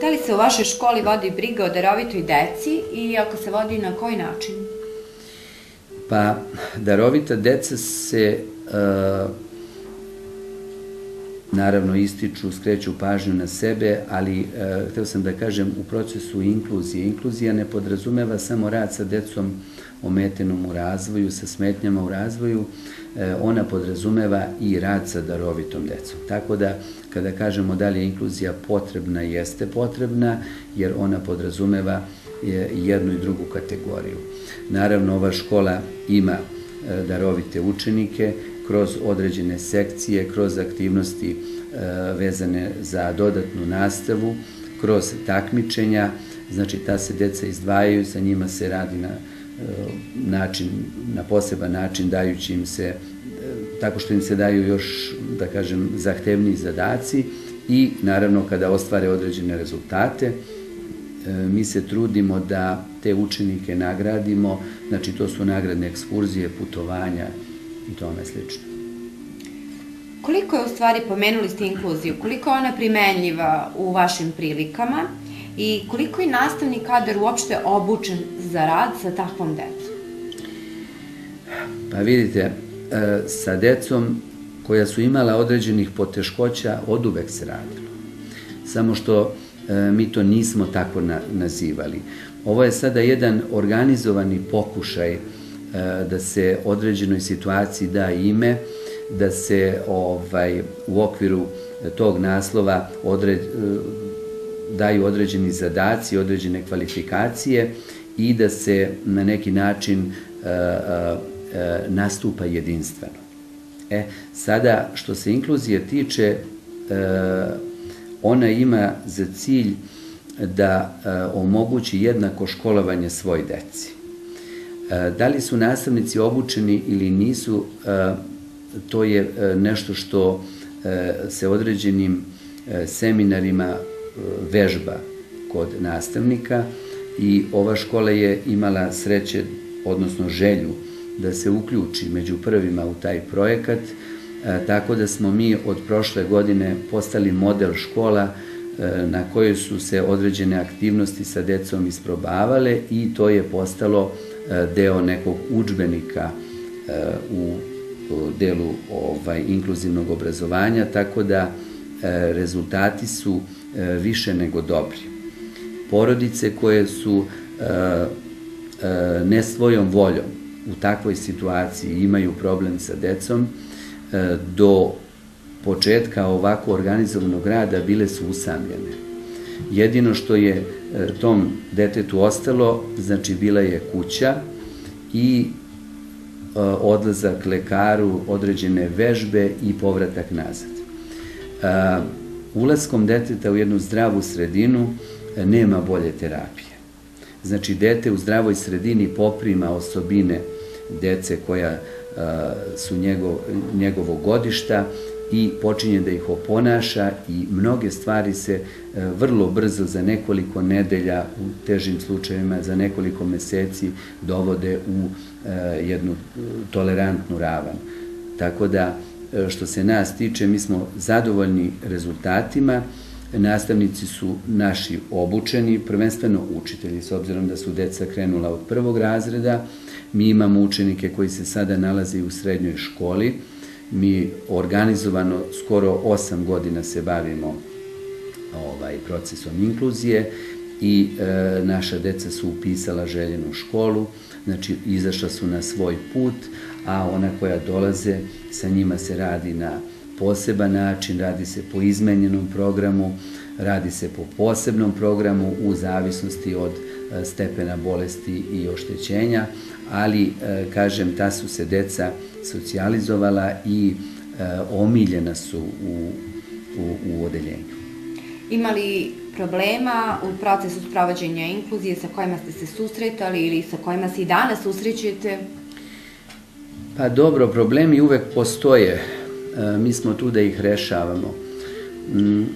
Da li se u vašoj školi vodi briga o darovitoj deci i ako se vodi na koji način? Pa, darovita deca se naravno ističu, skreću pažnju na sebe, ali hteo sam da kažem u procesu inkluzije. Inkluzija ne podrazumeva samo rad sa decom ometenom u razvoju, sa smetnjama u razvoju, ona podrazumeva i rad sa darovitom decom. Tako da, kada kažemo da li je inkluzija potrebna, jeste potrebna, jer ona podrazumeva jednu i drugu kategoriju. Naravno, ova škola ima darovite učenike, kroz određene sekcije, kroz aktivnosti vezane za dodatnu nastavu, kroz takmičenja, znači ta se deca izdvajaju, sa njima se radi na poseban način, dajući im se, tako što im se daju još, da kažem, zahtevniji zadaci i naravno kada ostvare određene rezultate, mi se trudimo da te učenike nagradimo, znači to su nagradne ekskurzije, putovanja i tome slično. Koliko je u stvari, pomenuli ste inkluziju, koliko je ona primenljiva u vašim prilikama i koliko je nastavni kadar uopšte obučen za rad sa takvom decom? Pa vidite, sa decom koja su imala određenih poteškoća oduvek se radilo. Samo što mi to nismo tako nazivali. Ovo je sada jedan organizovani pokušaj da se određenoj situaciji da ime, da se u okviru tog naslova daju određeni zadaci, određene kvalifikacije i da se na neki način nastupa jedinstveno. Sada, što se inkluzije tiče, ona ima za cilj da omogući jednako školovanje svoj deci. Da li su nastavnici obučeni ili nisu, to je nešto što se određenim seminarima vežba kod nastavnika i ova škola je imala sreće, odnosno želju, da se uključi među prvima u taj projekat, tako da smo mi od prošle godine postali model škola na kojoj su se određene aktivnosti sa decom isprobavale i to je postalo deo nekog udžbenika u delu inkluzivnog obrazovanja, tako da rezultati su više nego dobri. Porodice koje su ne svojom voljom u takvoj situaciji imaju problem sa decom, do početka ovako organizovanog rada bile su usamljene. Jedino što je tom detetu ostalo, znači bila je kuća i odlazak lekaru, određene vežbe i povratak nazad. Ulaskom deteta u jednu zdravu sredinu nema bolje terapije. Znači, dete u zdravoj sredini poprima osobine dece koja su njegovo godišta i počinje da ih oponaša i mnoge stvari se vrlo brzo za nekoliko nedelja, u težim slučajevima za nekoliko meseci, dovode u jednu tolerantnu ravan. Tako da, što se nas tiče, mi smo zadovoljni rezultatima, nastavnici su naši obučeni, prvenstveno učitelji, s obzirom da su deca krenula od prvog razreda. Mi imamo učenike koji se sada nalaze u srednjoj školi. Mi organizovano skoro 8 godina se bavimo procesom inkluzije i naša deca su upisala željenu školu, znači izašla su na svoj put, a ona koja dolaze, sa njima se radi na poseban način, radi se po izmenjenom programu, radi se po posebnom programu u zavisnosti od stepena bolesti i oštećenja, ali, kažem, ta su se deca socijalizovala i omiljena su u odeljenju. Ima li problema u procesu sprovođenja inkluzije sa kojima ste se susretali ili sa kojima se i danas susrećete? Pa dobro, problemi uvek postoje. Mi smo tu da ih rešavamo.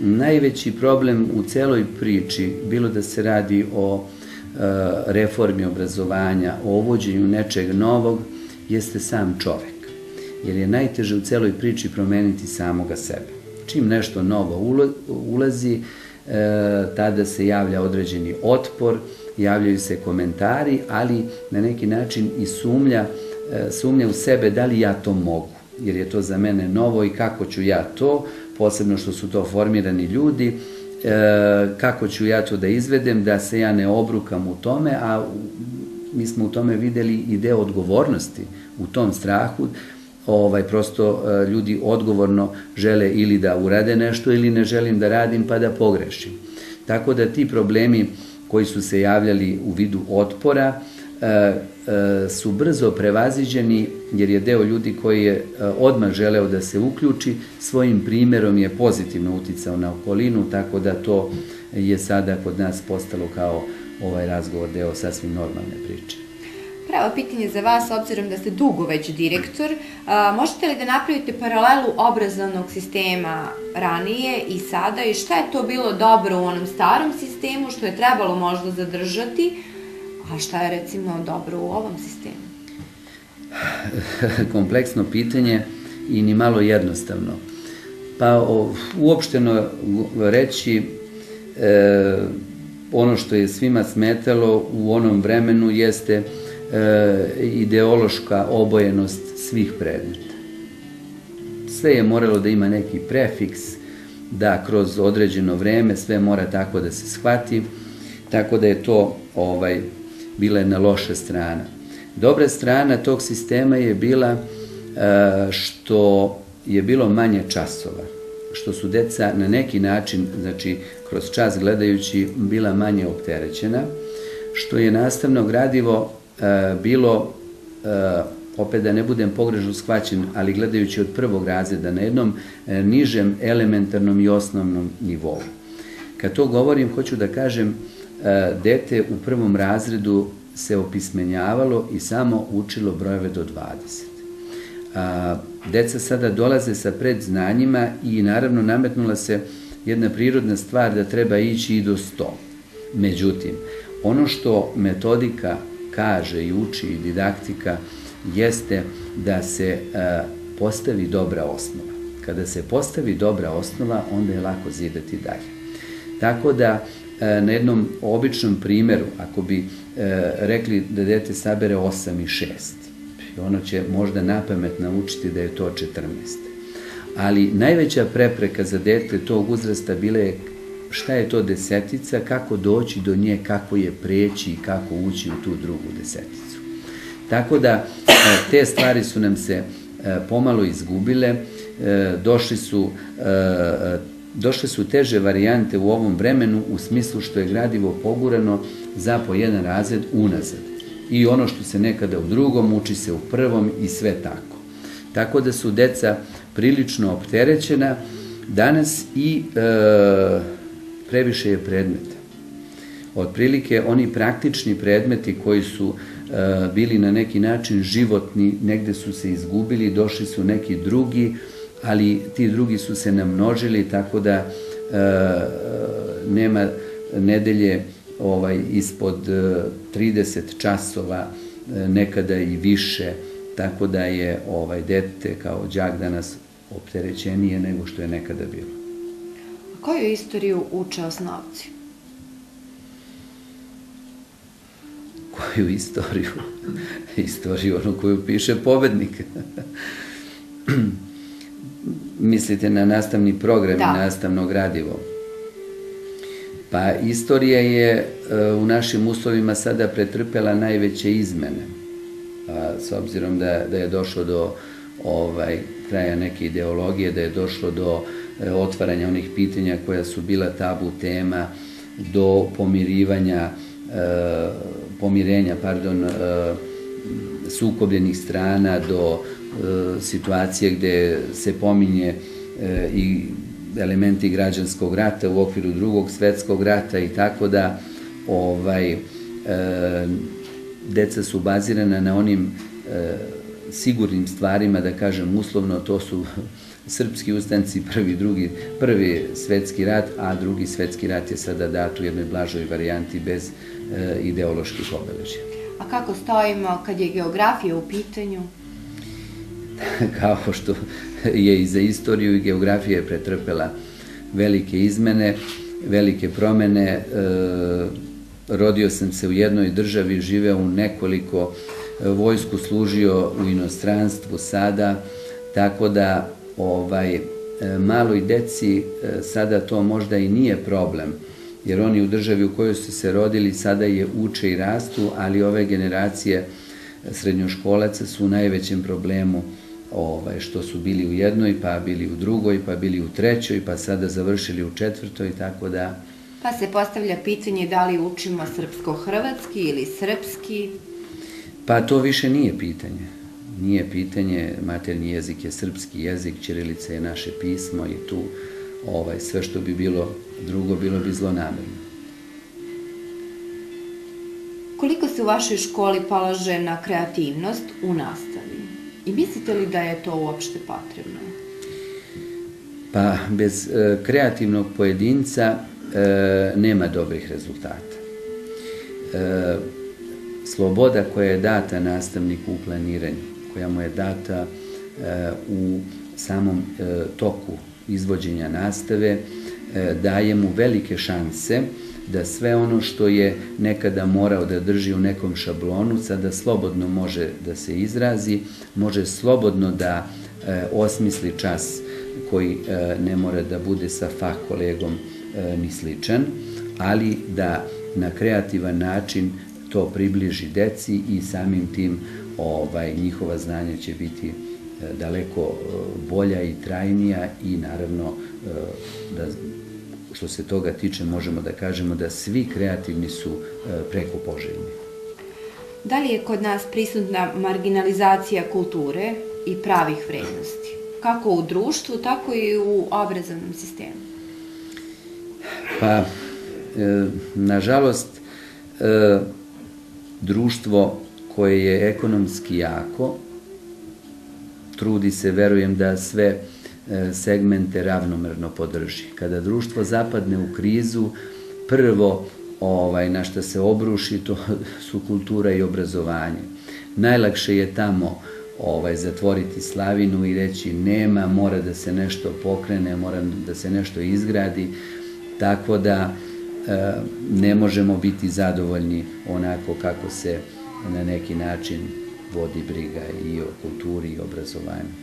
Najveći problem u celoj priči, bilo da se radi o reformi obrazovanja, o uvođenju nečeg novog, jeste sam čovek. Jer je najteže u celoj priči promeniti samoga sebe. Čim nešto novo ulazi, tada se javlja određeni otpor, javljaju se komentari, ali na neki način i sumnja u sebe da li ja to mogu, jer je to za mene novo i kako ću ja to, posebno što su to formirani ljudi, kako ću ja to da izvedem, da se ja ne obrukam u tome, a mi smo u tome videli i deo odgovornosti u tom strahu. Prosto ljudi odgovorno žele ili da urade nešto ili ne želim da radim pa da pogrešim. Tako da ti problemi koji su se javljali u vidu otpora su brzo prevaziđeni, jer je deo ljudi koji je odmah želeo da se uključi, svojim primjerom je pozitivno uticao na okolinu, tako da to je sada kod nas postalo kao ovaj razgovor deo sasvim normalne priče. Pravo pitanje za vas, obzirom da ste dugo već direktor, možete li da napravite paralelu obrazovnog sistema ranije i sada i šta je to bilo dobro u onom starom sistemu što je trebalo možda zadržati, a šta je recimo dobro u ovom sistemu? Kompleksno pitanje i ni malo jednostavno. Pa uopšteno reći, ono što je svima smetalo u onom vremenu jeste ideološka obojenost svih predmeta. Sve je moralo da ima neki prefiks, da kroz određeno vreme sve mora tako da se shvati, tako da je to bila jedna loša strana. Dobra strana tog sistema je bila što je bilo manje časova, što su deca na neki način, znači kroz čas gledajući, bila manje opterećena, što je nastavno gradivo bilo, opet da ne budem pogrešno shvaćen, ali gledajući od prvog razreda na jednom nižem, elementarnom i osnovnom nivou. Kad to govorim, hoću da kažem, dete u prvom razredu se opismenjavalo i samo učilo brojeve do 20. Deca sada dolaze sa predznanjima i naravno nametnula se jedna prirodna stvar da treba ići i do 100. Međutim, ono što metodika kaže i uči i didaktika jeste da se postavi dobra osnova. Kada se postavi dobra osnova, onda je lako zidati dalje. Tako da na jednom običnom primjeru, ako bi rekli da dete sabere 8 i 6, ono će možda napamet naučiti da je to 14. Ali najveća prepreka za dete tog uzrasta bila je šta je to desetica, kako doći do nje, kako je preći i kako ući u tu drugu deseticu. Tako da te stvari su nam se pomalo izgubile, došle su teže varijante u ovom vremenu u smislu što je gradivo pogurano za po jedan razred unazad. I ono što se nekada u drugom uči se u prvom i sve tako. Tako da su deca prilično opterećena danas i previše je predmeta. Otprilike oni praktični predmeti koji su bili na neki način životni, negde su se izgubili, došli su neki drugi, ali ti drugi su se namnožili, tako da nema nedelje ispod 30 časova, nekada i više, tako da je dete kao đak danas opterećenije nego što je nekada bilo. Koju istoriju uče osnovci? Koju istoriju? Istoriju onu koju piše pobednik. Mislite na nastavni program i nastavno gradivo. Pa istorija je u našim uslovima sada pretrpela najveće izmene. S obzirom da je došlo do kraja neke ideologije, da je došlo do otvaranja onih pitanja koja su bila tabu tema, do pomirenja sukobljenih strana, do situacije gde se pominje i elementi građanskog rata u okviru Drugog svetskog rata i tako da deca su bazirana na onim sigurnim stvarima, da kažem uslovno, to su srpski ustanci, prvi svetski rat, a Drugi svetski rat je sada dat u jednoj blažoj varijanti bez ideoloških obeležja. A kako stojimo kad je geografija u pitanju? Kao što je i za istoriju, i geografija je pretrpela velike izmene velike promene. Rodio sam se u jednoj državi, živeo u nekoliko, vojsku služio u inostranstvu sada, tako da maloj deci sada to možda i nije problem, jer oni u državi u kojoj su se rodili sada je uče i rastu, ali ove generacije srednjoškolaca su u najvećem problemu što su bili u jednoj, pa bili u drugoj, pa bili u trećoj, pa sada završili u četvrtoj, tako da... Pa se postavlja pitanje da li učimo srpsko-hrvatski ili srpski? Pa to više nije pitanje. Nije pitanje, maternji jezik je srpski jezik, ćirilica je naše pismo i tu sve što bi bilo drugo, bilo bi zlonamerno. Koliko se u vašoj školi polaže na kreativnost u nastavi? I mislite li da je to uopšte potrebno? Pa, bez kreativnog pojedinca nema dobrih rezultata. Sloboda koja je data nastavniku u planiranju, koja mu je data u samom toku izvođenja nastave, daje mu velike šanse da sve ono što je nekada morao da drži u nekom šablonu, sada slobodno može da se izrazi, može slobodno da osmisli čas koji ne mora da bude sa fah kolegom ni sličan, ali da na kreativan način to približi deci i samim tim njihova znanja će biti daleko bolja i trajnija i naravno da... Što se toga tiče, možemo da kažemo da svi kreativni su preko poželjni. Da li je kod nas prisutna marginalizacija kulture i pravih vrednosti? Kako u društvu, tako i u obrazovnom sistemu? Pa, nažalost, društvo koje je ekonomski jako, trudi se, verujem, da sve segmente ravnomerno podrži. Kada društvo zapadne u krizu, prvo na što se obruši, to su kultura i obrazovanje. Najlakše je tamo zatvoriti slavinu i reći nema, mora da se nešto pokrene, mora da se nešto izgradi, tako da ne možemo biti zadovoljni onako kako se na neki način vodi briga i o kulturi i obrazovanju.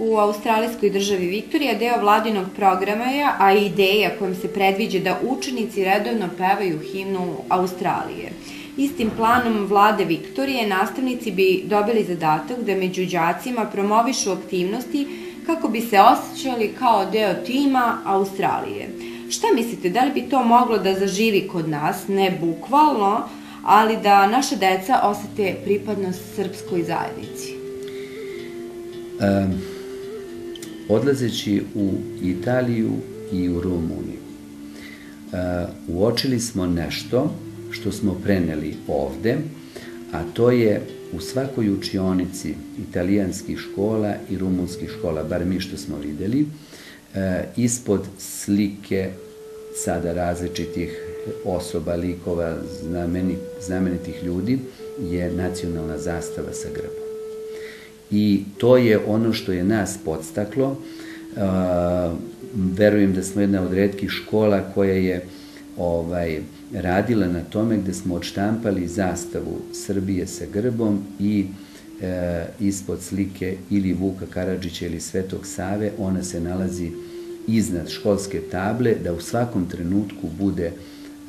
U australijskoj državi Viktorija deo vladinog programa je, a i ideja kojom se predviđa da učenici redovno pevaju himnu Australije. Istim planom vlade Viktorije nastavnici bi dobili zadatak da među đacima promovišu aktivnosti kako bi se osjećali kao deo tima Australije. Šta mislite, da li bi to moglo da zaživi kod nas, ne bukvalno, ali da naše deca osete pripadnost srpskoj zajednici? Odlazeći u Italiju i u Rumuniju, uočili smo nešto što smo preneli ovde, a to je u svakoj učionici italijanskih škola i rumunskih škola, bar mi što smo videli, ispod slike sada različitih osoba, likova, znamenitih ljudi, je nacionalna zastava sa grbom. I to je ono što je nas podstaklo. Verujem da smo jedna od retkih škola koja je radila na tome gde smo odštampali zastavu Srbije sa grbom i ispod slike ili Vuka Karadžića ili Svetog Save. Ona se nalazi iznad školske table da u svakom trenutku bude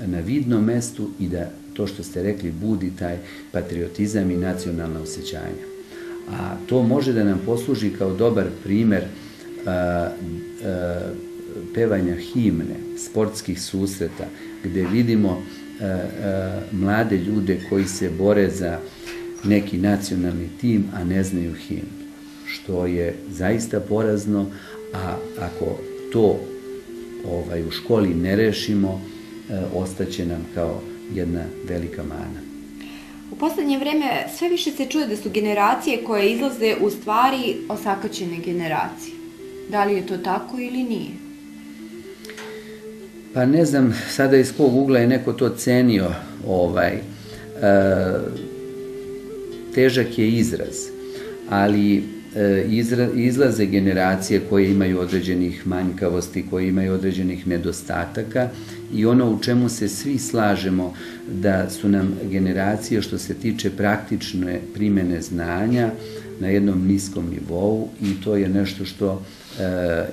na vidnom mestu i da to što ste rekli budi taj patriotizam i nacionalna osjećanja. A to može da nam posluži kao dobar primer pevanja himne, sportskih susreta, gde vidimo mlade ljude koji se bore za neki nacionalni tim, a ne znaju himnu, što je zaista porazno, a ako to u školi ne rešimo, ostaće nam kao jedna velika mana. U poslednje vreme sve više se čuje da su generacije koje izlaze u stvari osakaćene generacije. Da li je to tako ili nije? Pa ne znam, sada iz kog ugla je neko to cenio. Težak je izraz, ali izlaze generacije koje imaju određenih manjkavosti, koje imaju određenih nedostataka i ono u čemu se svi slažemo da su nam generacije što se tiče praktične primene znanja na jednom niskom nivou i to je nešto što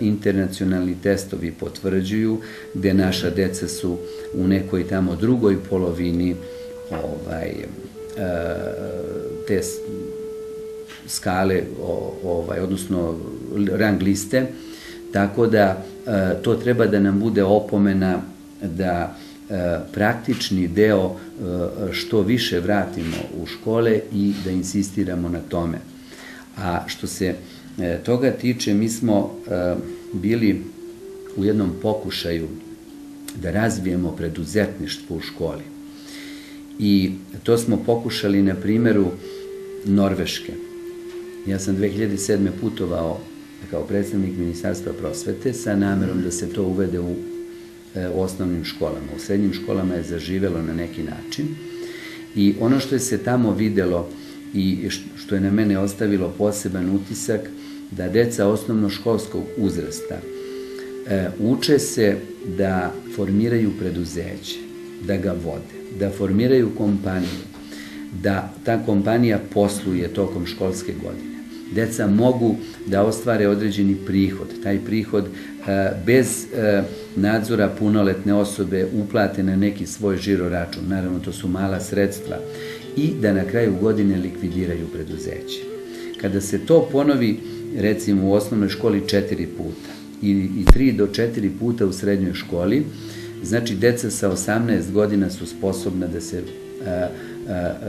internacionalni testovi potvrđuju, gde naša deca su u nekoj tamo drugoj polovini te skale, odnosno rang liste, tako da to treba da nam bude opomena da praktični deo što više vratimo u škole i da insistiramo na tome. A što se toga tiče, mi smo bili u jednom pokušaju da razvijemo preduzetništvo u školi. I to smo pokušali na primjeru Norveške. Ja sam 2007. putovao kao predstavnik Ministarstva prosvete sa namerom da se to uvede u osnovnim školama. U srednjim školama je zaživelo na neki način. I ono što je se tamo videlo i što je na mene ostavilo poseban utisak, da deca osnovnoškolskog uzrasta uče se da formiraju preduzeće, da ga vode, da formiraju kompaniju, da ta kompanija posluje tokom školske godine. Deca mogu da ostvare određeni prihod, taj prihod bez nadzora punoletne osobe uplate na neki svoj žiroračun, naravno to su mala sredstva, i da na kraju godine likvidiraju preduzeće. Kada se to ponovi, recimo u osnovnoj školi 4 puta i 3 do 4 puta u srednjoj školi, znači deca sa 18 godina su sposobna da se,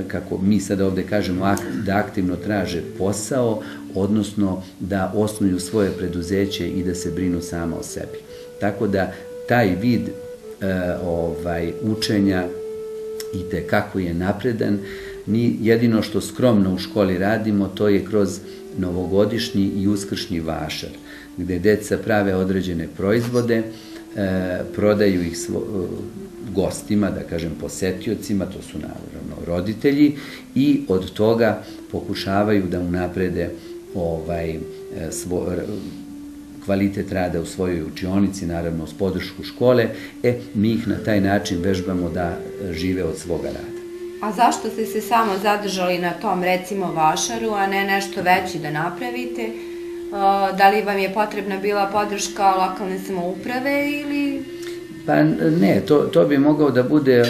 kako mi sada ovde kažemo, da aktivno traže posao, odnosno da osnuju svoje preduzeće i da se brinu sama o sebi. Tako da taj vid učenja i tekako je napredan. Mi jedino što skromno u školi radimo, to je kroz novogodišnji i uskršnji vašar, gde deca prave određene proizvode, prodaju ih gostima, da kažem posetiocima, to su naravno roditelji, i od toga pokušavaju da unaprede kvalitet rada u svojoj učionici, naravno uz podršku škole. Mi ih na taj način vežbamo da žive od svoga rada. A zašto ste se samo zadržali na tom, recimo, vašaru, a ne nešto veći da napravite? Da li vam je potrebna bila podrška lokalne samouprave ili... Pa ne, to bi mogao da bude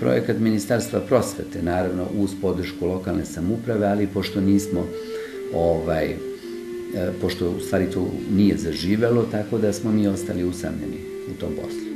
projekat Ministarstva prosvete, naravno uz podršku lokalne samouprave, ali pošto nismo pošto u stvari to nije zaživelo, tako da smo mi ostali usamljeni u tom poslu.